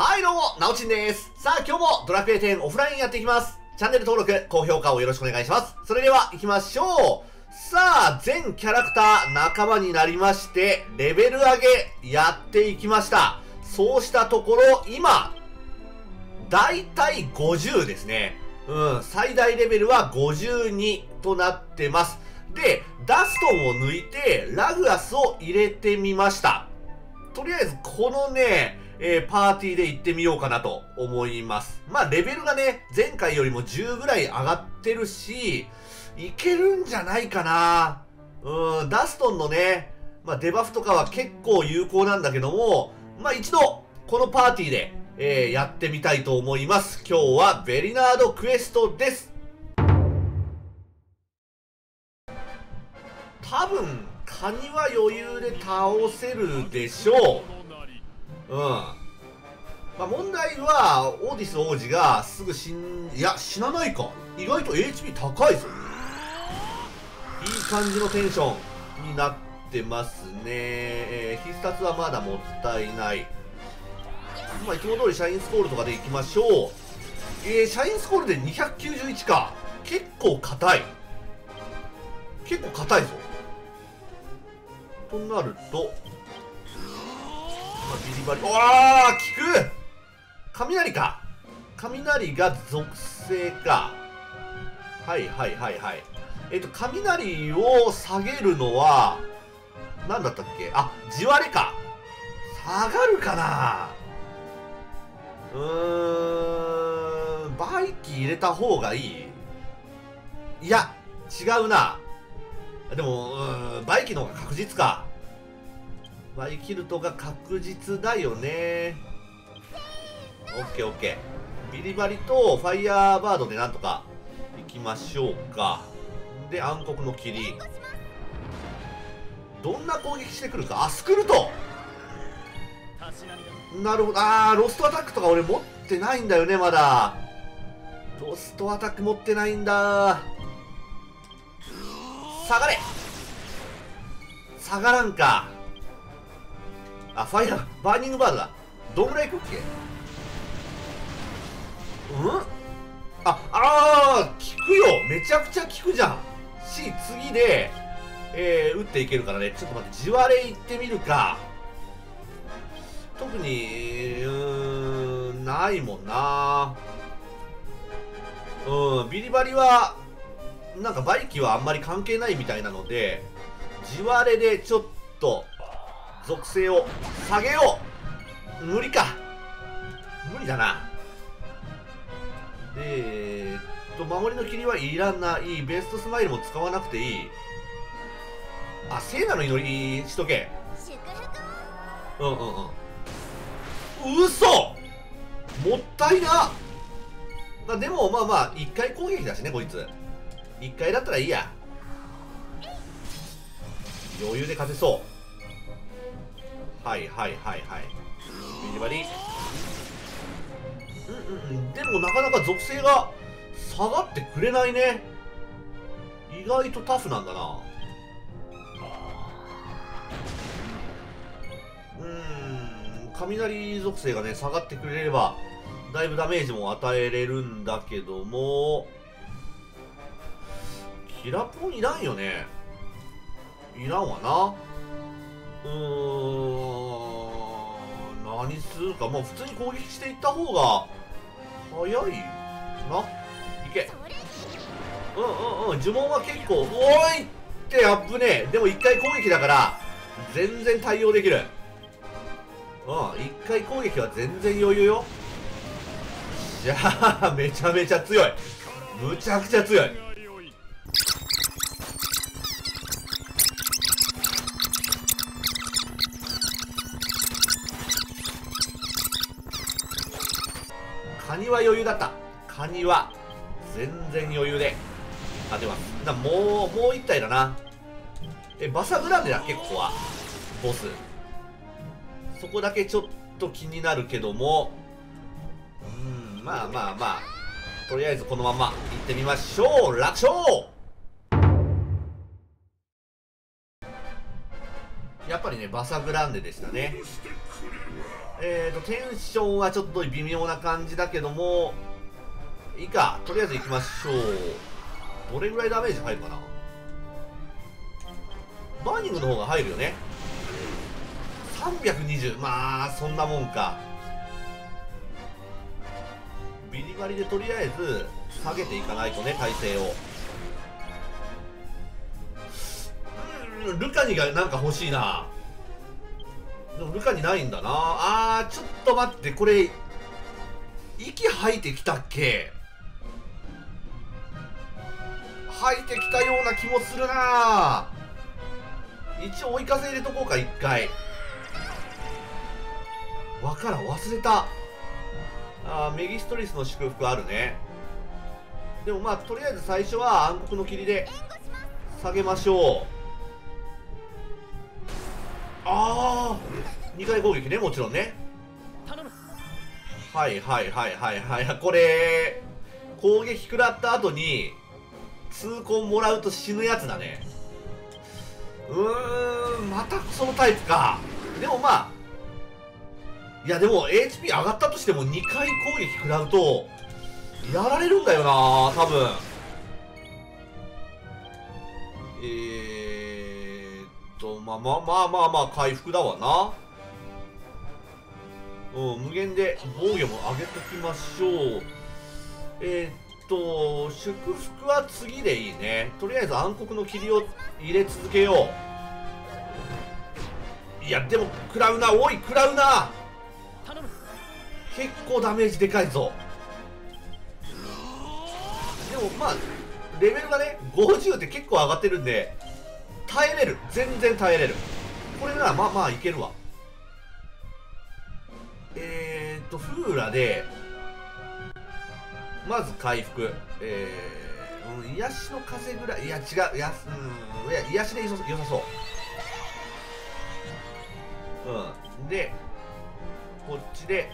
はいどうも、なおちんです。さあ今日もドラクエ10オフラインやっていきます。チャンネル登録、高評価をよろしくお願いします。それでは行きましょう。さあ、全キャラクター仲間になりまして、レベル上げやっていきました。そうしたところ、今、だいたい50ですね。最大レベルは52となってます。で、ダストンを抜いて、ラグアスを入れてみました。とりあえず、このね、パーティーで行ってみようかなと思います。まあ、レベルがね、前回よりも10ぐらい上がってるし、いけるんじゃないかな。ダストンのね、まあ、デバフとかは結構有効なんだけども、まあ、一度、このパーティーで、やってみたいと思います。今日はベリナードクエストです。多分、カニは余裕で倒せるでしょう。まあ、問題はオーディス王子がすぐ死なないか。意外と HP 高いぞ。いい感じのテンションになってますね。必殺はまだもったいない。まあ、いつも通りシャインスコールとかでいきましょう。シャインスコールで291か。結構硬い。結構硬いぞ。となるとビリバリ、ああ効く。雷か。雷が属性か。はいはいはいはい。雷を下げるのは何だったっけ。あ、地割れか。下がるかな。バイキ入れた方がいい。いや違うな。でもバイキの方が確実か。バイキルトが確実だよね。オッケーオッケー。ビリバリとファイヤーバードでなんとかいきましょうか。で、暗黒の霧。どんな攻撃してくるか。あ、スクルト。なるほど。あー、ロストアタックとか俺持ってないんだよね、まだ。ロストアタック持ってないんだ。下がれ。下がらんか。あ、ファイヤー、バーニングバードだ。どんぐらいいくっけ。あ効くよ。めちゃくちゃ効くじゃん。し、次で、打っていけるからね。ちょっと待って、地割れいってみるか。特に、ないもんな。ビリバリは、なんかバイキはあんまり関係ないみたいなので、地割れでちょっと、属性を下げよう。無理か。無理だな。守りの霧はいらない。ベストスマイルも使わなくていい。あ、聖なの祈りしとけ。嘘、もったいな。まあ、でもまあまあ1回攻撃だしね。こいつ1回だったらいいや。余裕で勝てそう。はいはいはいはい。ビリバリ。でもなかなか属性が下がってくれないね。意外とタフなんだな。雷属性がね、下がってくれれば、だいぶダメージも与えれるんだけども、キラポンいらんよね。いらんわな。何するか。まあ普通に攻撃していった方が早いな。いけ。呪文は結構、おいってあぶねえ。でも1回攻撃だから全然対応できる。1回攻撃は全然余裕よ。じゃあめちゃめちゃ強い。むちゃくちゃ強い。カニは余裕だった。カニは全然余裕で当てます。もう一体だな。バサグランデだっけ。ここはボス。そこだけちょっと気になるけども、まあまあまあとりあえずこのまま行ってみましょう。楽勝。やっぱりね、バサグランデでしたね。テンションはちょっと微妙な感じだけども、いいか、とりあえず行きましょう。どれぐらいダメージ入るかな。バーニングの方が入るよね。320、まあそんなもんか。ビリバリでとりあえず下げていかないとね、体勢を。ルカニがなんか欲しいな。でもルカニないんだな。あー、ちょっと待って、これ息吐いてきたっけ。吐いてきたような気もするな。一応追い風入れとこうか、一回。わからん、忘れた。あ、メギストリスの祝福あるね。でもまあとりあえず最初は暗黒の霧で下げましょう。あー、2回攻撃ね、もちろんね。はいはいはいはいはい。これ攻撃食らった後に痛恨もらうと死ぬやつだね。またそのタイプか。でもまあ、いやでも HP 上がったとしても2回攻撃食らうとやられるんだよな多分。まあ回復だわな。無限で防御も上げときましょう。祝福は次でいいね。とりあえず暗黒の霧を入れ続けよう。いやでも食らうな、おい食らうな。結構ダメージでかいぞ。でもまあレベルがね50って結構上がってるんで耐えれる、全然耐えれる。これならまあまあいけるわ。フーラでまず回復、癒しの風ぐらい、いや違う、いや、うん、いや癒しで良さそう。うんでこっちで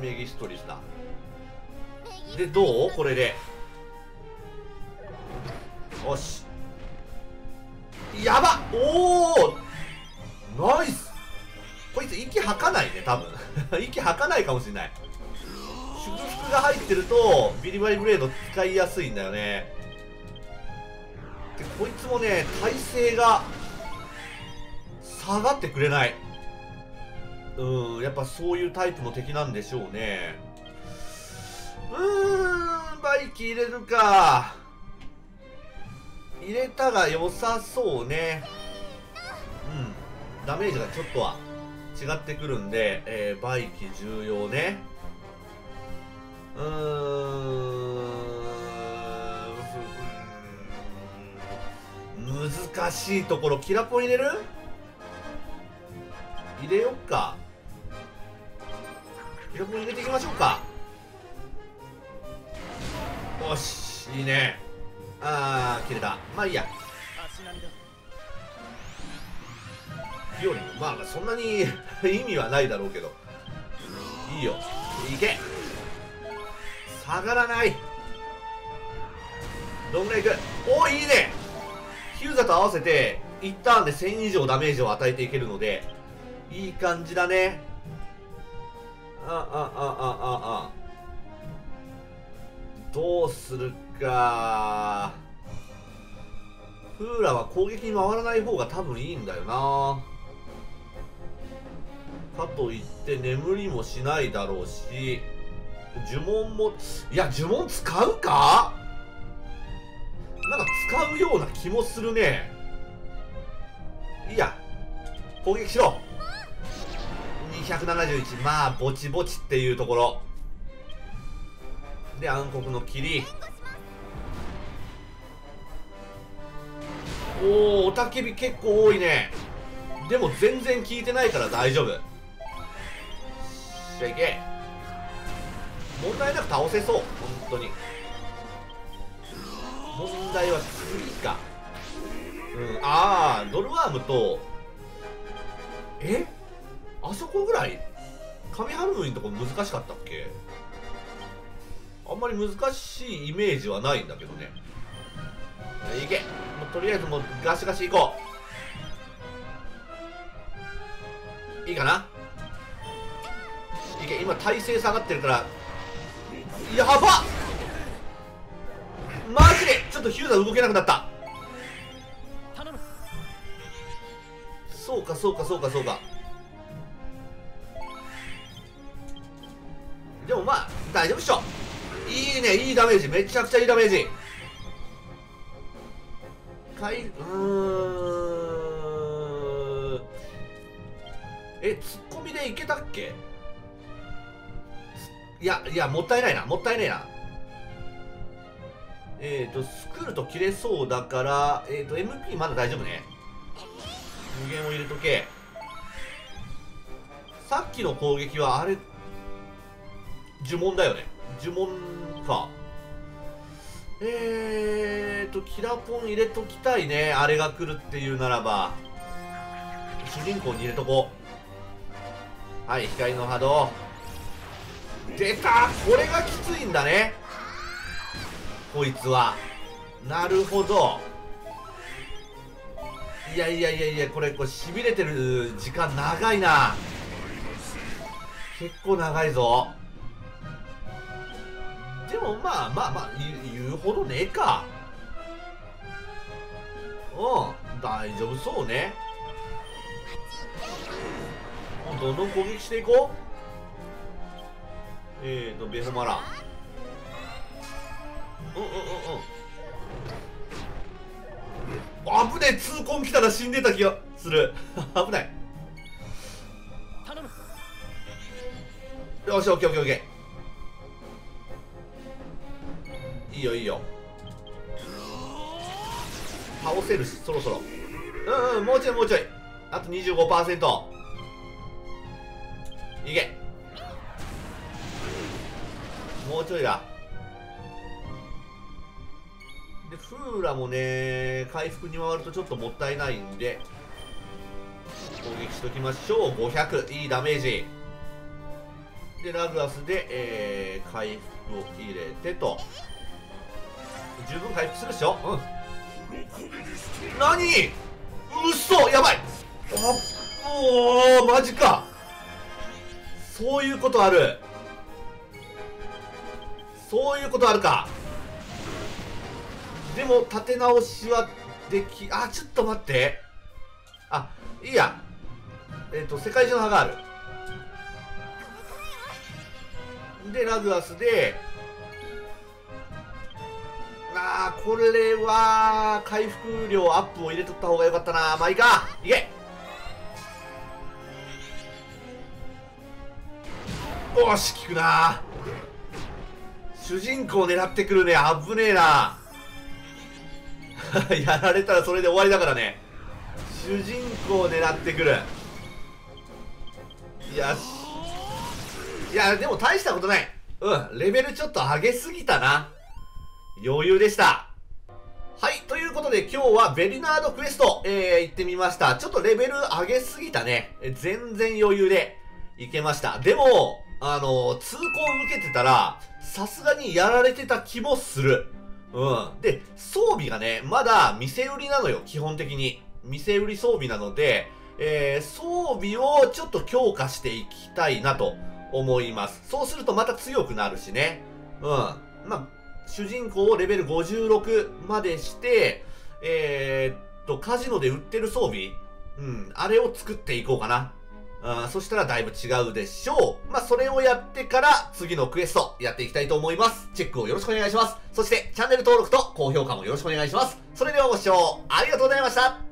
メギストリスだ。でどうこれで、よし、やば、おおナイス。こいつ息吐かないね多分息吐かないかもしれない。祝福が入ってるとビリバリブレード使いやすいんだよね。でこいつもね耐性が下がってくれない。やっぱそういうタイプの敵なんでしょうね。バイキ入れるか、入れたが良さそうね。ダメージがちょっとは違ってくるんで、バイキ重要ね。難しいところ。キラポン入れる？入れよっか。キラポン入れていきましょうか。よし、いいね。あー切れた。まあいいや。ピオリン、まあそんなに意味はないだろうけどいいよ、いけ。下がらない。どんぐらいいく？おーいいね。ヒューザと合わせて1ターンで1000以上ダメージを与えていけるのでいい感じだね。どうするか。フーラは攻撃に回らない方が多分いいんだよな。かといって眠りもしないだろうし、呪文も、いや呪文使うか？なんか使うような気もするね。いいや攻撃しろ。271、まあぼちぼちっていうところで暗黒の霧。おお、おたけび結構多いね。でも全然効いてないから大丈夫。じゃあいけ、問題なく倒せそう。本当に問題は次か。ああドルワームとあそこぐらい神ハルムイのとこ難しかったっけ。あんまり難しいイメージはないんだけどね。いけ、もうとりあえずもうガシガシいこう。いいかな。いけ。今体勢下がってるから。やばっ、マジで。ちょっとヒューザ動けなくなった。そうかそうかそうかそうか。でもまあ大丈夫っしょ。いいね、いいダメージ、めちゃくちゃいいダメージ。ツッコミでいけたっけ。いやいや、もったいないな、もったいないな。スクールと切れそうだから、MP まだ大丈夫ね。無限を入れとけ。さっきの攻撃はあれ呪文だよね。呪文か。キラポン入れときたいね。あれが来るっていうならば主人公に入れとこう。はい、光の波動出た。これがきついんだね、こいつは。なるほど。いやいやいやいや、これ痺れてる時間長いな。結構長いぞ。でもまあまあまあ言うほどねえか。うん、大丈夫そうね。どんどん攻撃していこう。ベホマラ。危ねえ、痛恨来たら死んでた気がする。危ない。よし、オッケーオッケーオッケー。いいよいいよ。倒せるし、そろそろ。うんうん、もうちょいもうちょい。あと 25%。 いけ。もうちょいだ。でフーラもね、回復に回るとちょっともったいないんで攻撃しときましょう。500、いいダメージでラグアスで、回復を入れてと。十分回復するでしょ。うん。何、うそ、やばい。あ、おー、マジか。そういうことある、そういうことあるか。でも立て直しはでき、あ、ちょっと待って、あ、いいや。世界中の歯がある。でラグアスで、ああ、これは回復量アップを入れとった方がよかったな。まあいいか、いけ。よし、効くな。主人公狙ってくるね。危ねえな。やられたらそれで終わりだからね。主人公狙ってくる。いや、いや、でも大したことない。うん、レベルちょっと上げすぎたな。余裕でした。はい、ということで今日はベリナードクエスト、行ってみました。ちょっとレベル上げすぎたね。全然余裕でいけました。でも通行受けてたら、さすがにやられてた気もする。うん。で、装備がね、まだ店売りなのよ、基本的に。店売り装備なので、装備をちょっと強化していきたいなと思います。そうするとまた強くなるしね。うん。まあ、主人公をレベル56までして、カジノで売ってる装備、うん、あれを作っていこうかな。あ、そしたらだいぶ違うでしょう。まあ、それをやってから次のクエストやっていきたいと思います。チェックをよろしくお願いします。そしてチャンネル登録と高評価もよろしくお願いします。それではご視聴ありがとうございました。